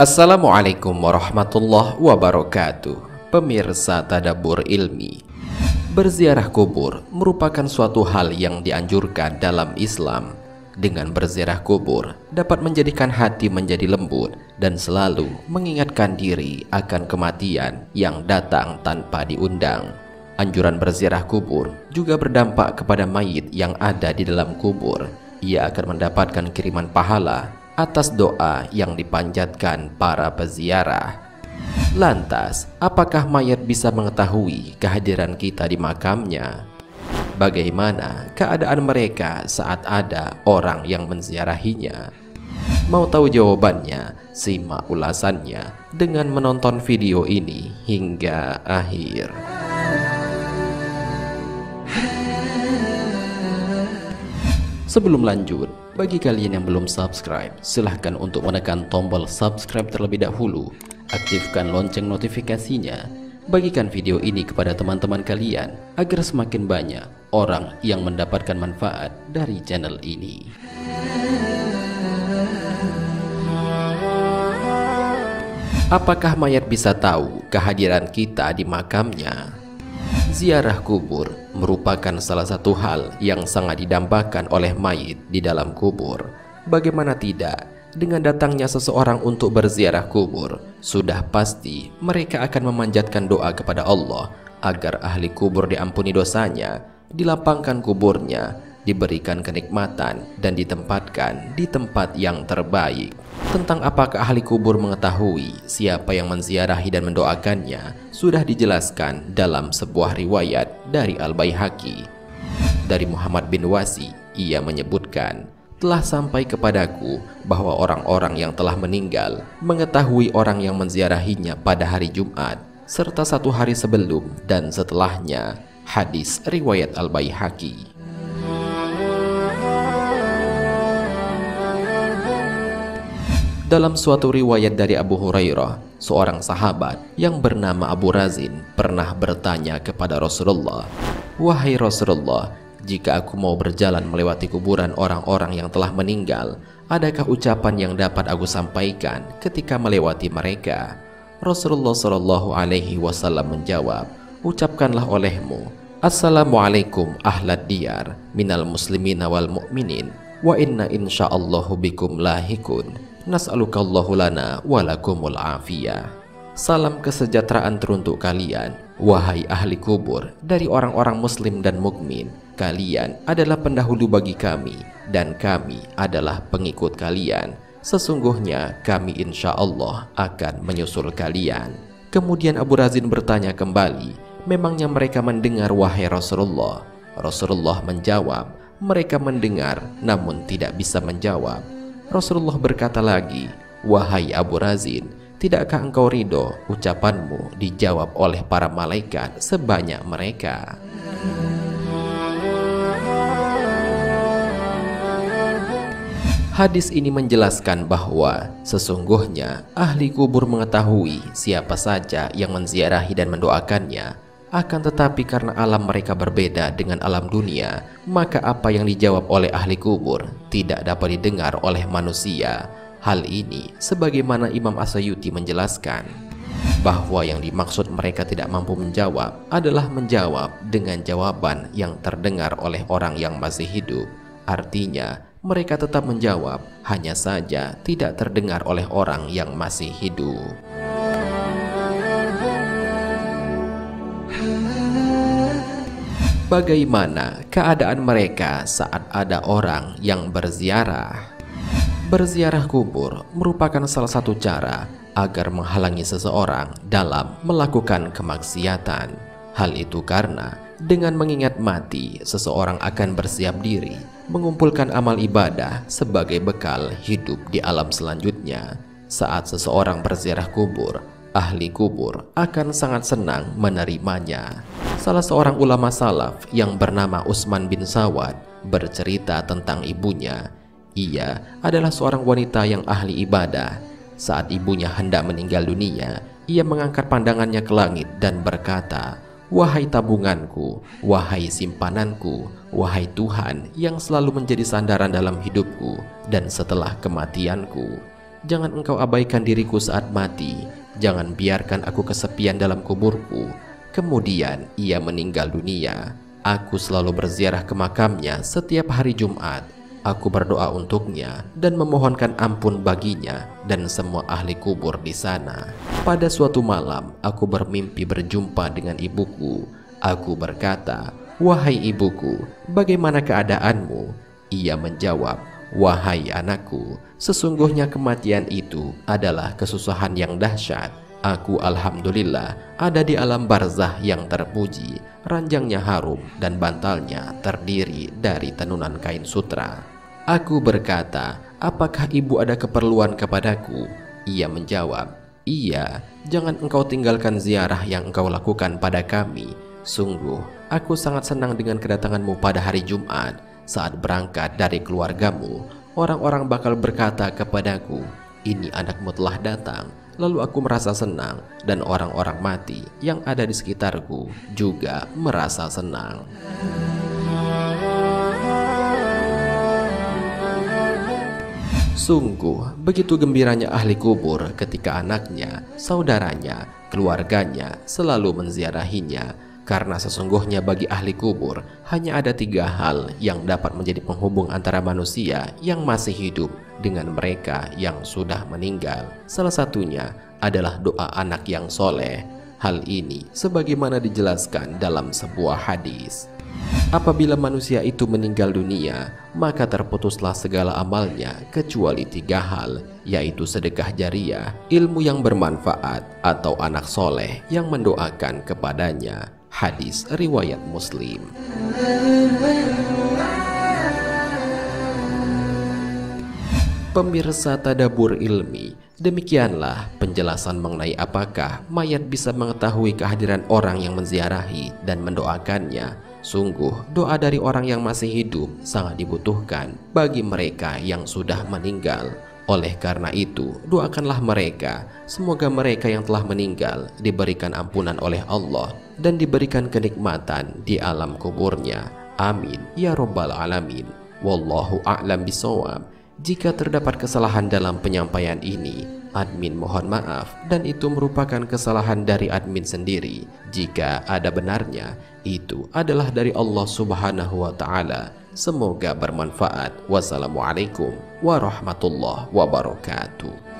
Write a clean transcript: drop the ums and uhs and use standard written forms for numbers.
Assalamualaikum warahmatullahi wabarakatuh. Pemirsa Tadabbur Ilmi, berziarah kubur merupakan suatu hal yang dianjurkan dalam Islam. Dengan berziarah kubur dapat menjadikan hati menjadi lembut dan selalu mengingatkan diri akan kematian yang datang tanpa diundang. Anjuran berziarah kubur juga berdampak kepada mayit yang ada di dalam kubur. Ia akan mendapatkan kiriman pahala atas doa yang dipanjatkan para peziarah. Lantas, apakah mayit bisa mengetahui kehadiran kita di makamnya? Bagaimana keadaan mereka saat ada orang yang menziarahinya? Mau tahu jawabannya? Simak ulasannya dengan menonton video ini hingga akhir. Sebelum lanjut, bagi kalian yang belum subscribe, silahkan untuk menekan tombol subscribe terlebih dahulu. Aktifkan lonceng notifikasinya. Bagikan video ini kepada teman-teman kalian agar semakin banyak orang yang mendapatkan manfaat dari channel ini. Apakah mayat bisa tahu kehadiran kita di makamnya? Ziarah kubur merupakan salah satu hal yang sangat didambakan oleh mayit di dalam kubur. Bagaimana tidak? Dengan datangnya seseorang untuk berziarah kubur, sudah pasti mereka akan memanjatkan doa kepada Allah agar ahli kubur diampuni dosanya, dilapangkan kuburnya, diberikan kenikmatan, dan ditempatkan di tempat yang terbaik. Tentang apakah ahli kubur mengetahui siapa yang menziarahi dan mendoakannya, sudah dijelaskan dalam sebuah riwayat dari Al-Bayhaqi. Dari Muhammad bin Wasi, ia menyebutkan, telah sampai kepadaku bahwa orang-orang yang telah meninggal mengetahui orang yang menziarahinya pada hari Jumat serta satu hari sebelum dan setelahnya. Hadis riwayat Al-Bayhaqi. Dalam suatu riwayat dari Abu Hurairah, seorang sahabat yang bernama Abu Razin pernah bertanya kepada Rasulullah, "Wahai Rasulullah, jika aku mau berjalan melewati kuburan orang-orang yang telah meninggal, adakah ucapan yang dapat aku sampaikan ketika melewati mereka?" Rasulullah SAW menjawab, "Ucapkanlah olehmu, Assalamualaikum ahlad diyar, minal muslimina wal mu'minin, wa inna insya'allahu bikum lahikun, nas'alukallahu lana walakumul afiyah." Salam kesejahteraan teruntuk kalian, wahai ahli kubur, dari orang-orang muslim dan mukmin. Kalian adalah pendahulu bagi kami, dan kami adalah pengikut kalian. Sesungguhnya kami insya Allah akan menyusul kalian. Kemudian Abu Razin bertanya kembali, "Memangnya mereka mendengar, wahai Rasulullah?" Rasulullah menjawab, "Mereka mendengar, namun tidak bisa menjawab." Rasulullah berkata lagi, "Wahai Abu Razin, tidakkah engkau ridho ucapanmu dijawab oleh para malaikat sebanyak mereka?" Hadis ini menjelaskan bahwa sesungguhnya ahli kubur mengetahui siapa saja yang menziarahi dan mendoakannya. Akan tetapi karena alam mereka berbeda dengan alam dunia, maka apa yang dijawab oleh ahli kubur tidak dapat didengar oleh manusia. Hal ini sebagaimana Imam Asyuyiti menjelaskan, bahwa yang dimaksud mereka tidak mampu menjawab adalah menjawab dengan jawaban yang terdengar oleh orang yang masih hidup. Artinya, mereka tetap menjawab, hanya saja tidak terdengar oleh orang yang masih hidup. Bagaimana keadaan mereka saat ada orang yang berziarah? Berziarah kubur merupakan salah satu cara agar menghalangi seseorang dalam melakukan kemaksiatan. Hal itu karena dengan mengingat mati, seseorang akan bersiap diri mengumpulkan amal ibadah sebagai bekal hidup di alam selanjutnya. Saat seseorang berziarah kubur, ahli kubur akan sangat senang menerimanya. Salah seorang ulama salaf yang bernama Utsman bin Sawad bercerita tentang ibunya. Ia adalah seorang wanita yang ahli ibadah. Saat ibunya hendak meninggal dunia, ia mengangkat pandangannya ke langit dan berkata, "Wahai tabunganku, wahai simpananku, wahai Tuhan yang selalu menjadi sandaran dalam hidupku dan setelah kematianku, jangan engkau abaikan diriku saat mati, jangan biarkan aku kesepian dalam kuburku." Kemudian ia meninggal dunia. Aku selalu berziarah ke makamnya setiap hari Jumat. Aku berdoa untuknya dan memohonkan ampun baginya dan semua ahli kubur di sana. Pada suatu malam, aku bermimpi berjumpa dengan ibuku. Aku berkata, "Wahai ibuku, bagaimana keadaanmu?" Ia menjawab, "Wahai anakku, sesungguhnya kematian itu adalah kesusahan yang dahsyat. Aku alhamdulillah ada di alam barzah yang terpuji, ranjangnya harum dan bantalnya terdiri dari tenunan kain sutra." Aku berkata, "Apakah ibu ada keperluan kepadaku?" Ia menjawab, "Iya, jangan engkau tinggalkan ziarah yang engkau lakukan pada kami. Sungguh, aku sangat senang dengan kedatanganmu pada hari Jumat. Saat berangkat dari keluargamu, orang-orang bakal berkata kepadaku, 'Ini anakmu telah datang.' Lalu aku merasa senang, dan orang-orang mati yang ada di sekitarku juga merasa senang." Sungguh, begitu gembiranya ahli kubur ketika anaknya, saudaranya, keluarganya selalu menziarahinya. Karena sesungguhnya bagi ahli kubur hanya ada tiga hal yang dapat menjadi penghubung antara manusia yang masih hidup dengan mereka yang sudah meninggal. Salah satunya adalah doa anak yang soleh. Hal ini sebagaimana dijelaskan dalam sebuah hadis. Apabila manusia itu meninggal dunia, maka terputuslah segala amalnya kecuali tiga hal, yaitu sedekah jariah, ilmu yang bermanfaat, atau anak soleh yang mendoakan kepadanya. Hadis riwayat Muslim. Pemirsa Tadabbur Ilmi, demikianlah penjelasan mengenai apakah mayat bisa mengetahui kehadiran orang yang menziarahi dan mendoakannya. Sungguh, doa dari orang yang masih hidup sangat dibutuhkan bagi mereka yang sudah meninggal. Oleh karena itu, doakanlah mereka. Semoga mereka yang telah meninggal diberikan ampunan oleh Allah dan diberikan kenikmatan di alam kuburnya. Amin ya Rabbal Alamin. Wallahu a'lam bisawab. Jika terdapat kesalahan dalam penyampaian ini, admin mohon maaf dan itu merupakan kesalahan dari admin sendiri. Jika ada benarnya, itu adalah dari Allah Subhanahu wa Ta'ala. Semoga bermanfaat. Wassalamualaikum warahmatullahi wabarakatuh.